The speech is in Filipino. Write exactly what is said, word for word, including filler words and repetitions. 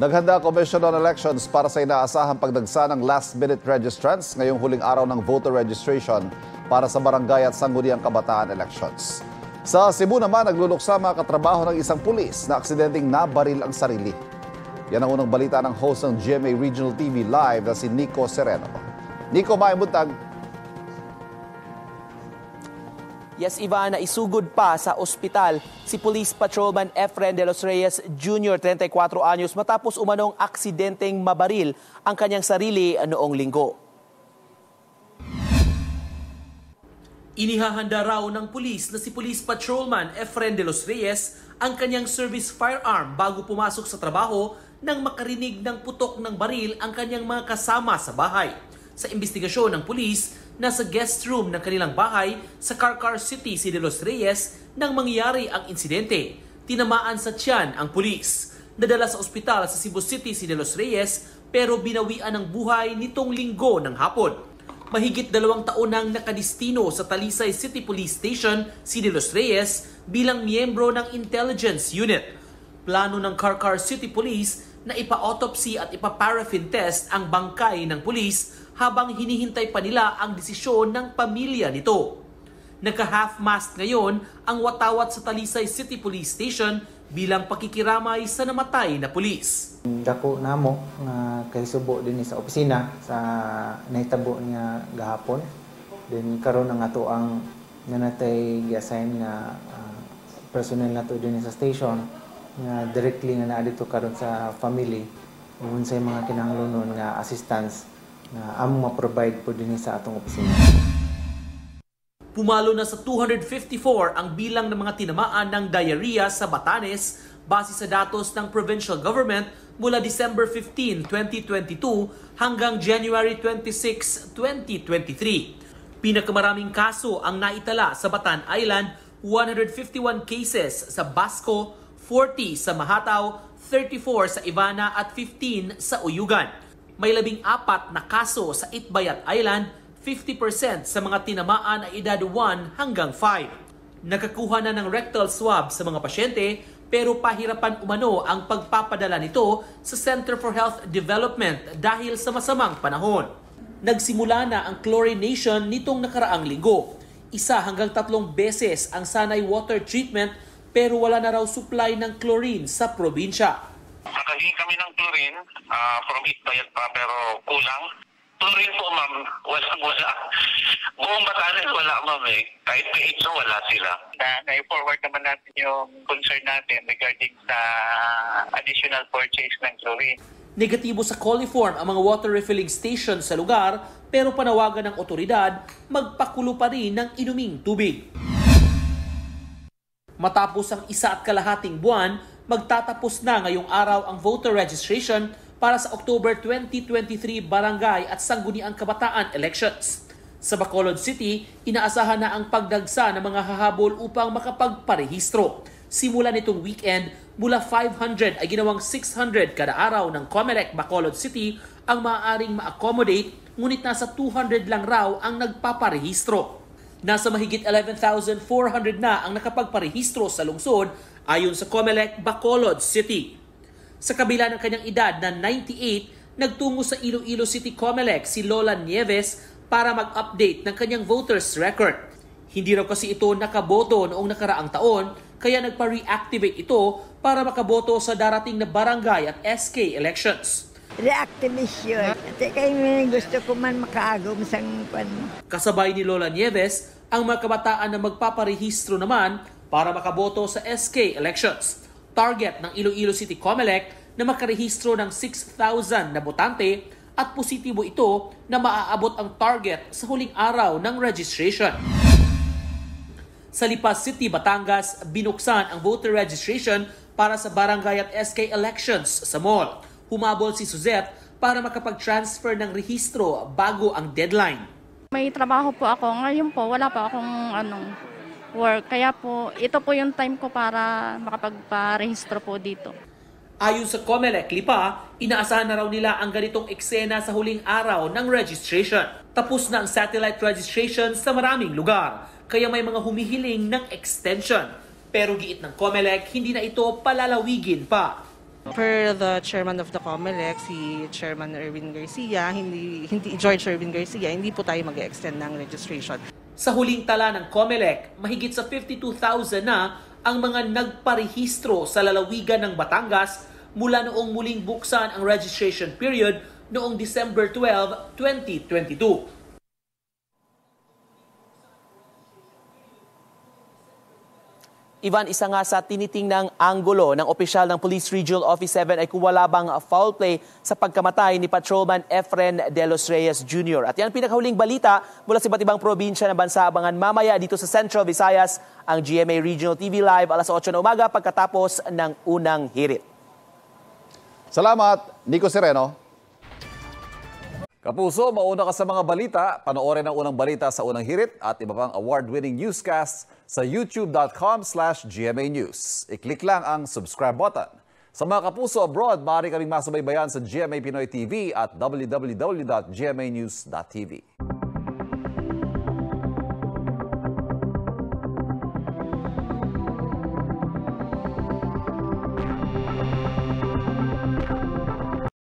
Naghanda ang Commission on Elections para sa inaasahang pagdagsa ng last-minute registrants ngayong huling araw ng voter registration para sa barangay at sangguniang kabataan elections. Sa Cebu naman, nagluluksa mga katrabaho ng isang pulis na aksidenteng nabaril ang sarili. Yan ang unang balita ng host ng G M A Regional T V Live na si Nico Sereno. Nico, maimuntag. Yes, Ivana, isugod pa sa ospital si Police Patrolman Efren de los Reyes Junior, thirty-four anyos, matapos umanong aksidenteng mabaril ang kanyang sarili noong linggo. Inihahanda raw ng pulis na si Police Patrolman Efren de los Reyes ang kanyang service firearm bago pumasok sa trabaho nang makarinig ng putok ng baril ang kanyang mga kasama sa bahay. Sa investigasyon ng pulis, nasa guest room ng kanilang bahay sa Karkar City, City de los Reyes nang mangyari ang insidente. Tinamaan sa tiyan ang pulis. Nadala sa ospital sa Cebu City, City de los Reyes pero binawian ng buhay nitong linggo ng hapon. Mahigit dalawang taon nang nakadistino sa Talisay City Police Station, City de los Reyes bilang miyembro ng Intelligence Unit. Plano ng Karkar City Police na ipa-autopsy at ipa-paraffin test ang bangkay ng pulis habang hinihintay pa nila ang desisyon ng pamilya nito. Naka-half-mast ngayon ang watawat sa Talisay City Police Station bilang pakikiramay sa namatay na pulis. Dako na mo nga kay subo din sa opisina sa naitabo nga gahapon. Then karon nga to ang nanatay gi-assign nga uh, personnel nato din sa station nga directly nga naa dito karon sa family unsay mga kinahanglanon nga assistance na ang ma-provide po din sa atong opisina. Pumalo na sa two hundred fifty-four ang bilang ng mga tinamaan ng diarrhea sa Batanes base sa datos ng provincial government mula December fifteenth, twenty twenty-two hanggang January twenty-sixth, twenty twenty-three. Pinakamaraming kaso ang naitala sa Bataan Island, one hundred fifty-one cases sa Basco, forty sa Mahatao, thirty-four sa Ivana at fifteen sa Uyugan. May labing apat na kaso sa Itbayat Island, fifty percent sa mga tinamaan ay edad one hanggang five. Nakakuha na ng rectal swab sa mga pasyente pero pahirapan umano ang pagpapadala nito sa Center for Health Development dahil sa masamang panahon. Nagsimula na ang chlorination nitong nakaraang linggo. Isa hanggang tatlong beses ang sanay water treatment pero wala na raw supply ng chlorine sa probinsya. Nakahingi kami ng chlorine uh, from Itbayat pa pero kulang. Chlorine po ma'am, walang-wala. Buong Batanes wala ma'am eh. Kahit P H O wala sila. Uh, nai-forward naman natin yung concern natin regarding sa additional purchase ng chlorine. Negatibo sa coliform ang mga water refilling station sa lugar pero panawagan ng otoridad magpakulo pa rin ng inuming tubig. Matapos ang isa at kalahating buwan, magtatapos na ngayong araw ang voter registration para sa October twenty twenty-three barangay at sangguniang kabataan elections. Sa Bacolod City, inaasahan na ang pagdagsa ng mga hahabol upang makapagparehistro. Simula nitong weekend, mula five hundred ay ginawang six hundred kada araw ng COMELEC Bacolod City ang maaaring ma-accommodate, ngunit nasa two hundred lang raw ang nagpaparehistro. Nasa mahigit eleven thousand four hundred na ang nakapagparehistro sa lungsod ayon sa COMELEC Bacolod City. Sa kabila ng kanyang edad na ninety-eight, nagtungo sa Iloilo City COMELEC si Lola Nieves para mag-update ng kanyang voters record. Hindi raw kasi ito nakaboto noong nakaraang taon, kaya nagpa-reactivate ito para makaboto sa darating na barangay at S K elections. Reactivation. At kaya gusto ko man makaagom sa pano. Kasabay ni Lola Nieves, ang mga kabataan na magpaparehistro naman para makaboto sa S K elections. Target ng Iloilo City COMELEC na makarehistro ng six thousand na botante at positibo ito na maaabot ang target sa huling araw ng registration. Sa Lipas City, Batangas, binuksan ang voter registration para sa barangay at S K elections sa mall. Humabol si Suzette para makapag-transfer ng rehistro bago ang deadline. May trabaho po ako. Ngayon po, wala pa akong anong... work. Kaya po, ito po yung time ko para makapagparehistro po dito. Ayon sa COMELEC Lipa, inaasahan na raw nila ang ganitong eksena sa huling araw ng registration. Tapos na ang satellite registration sa maraming lugar, kaya may mga humihiling ng extension. Pero giit ng COMELEC, hindi na ito palalawigin pa. per the chairman of the COMELEC, si Chairman Erwin Garcia, hindi, hindi George Erwin Garcia, hindi po tayo mag-extend ng registration. Sa huling tala ng COMELEC, mahigit sa fifty-two thousand na ang mga nagparehistro sa lalawigan ng Batangas mula noong muling buksan ang registration period noong December twelve, twenty twenty-two. Ivan, isa nga sa tinitingnang anggulo ng opisyal ng Police Regional Office seven ay kung wala bang foul play sa pagkamatay ni Patrolman Efren de los Reyes Junior At yan ang pinakahuling balita mula sa iba't ibang probinsya ng bansa. Abangan mamaya dito sa Central Visayas ang G M A Regional T V Live alas otso na umaga pagkatapos ng unang hirit. Salamat, Nico Sereno. Kapuso, mauna ka sa mga balita. Panoorin ang unang balita sa unang hirit at iba pang award-winning newscasts sa youtube dot com slash G M A News. I-click lang ang subscribe button. Sa mga kapuso abroad, maaari kaming masubaybayan sa G M A Pinoy T V at w w w dot G M A News dot T V.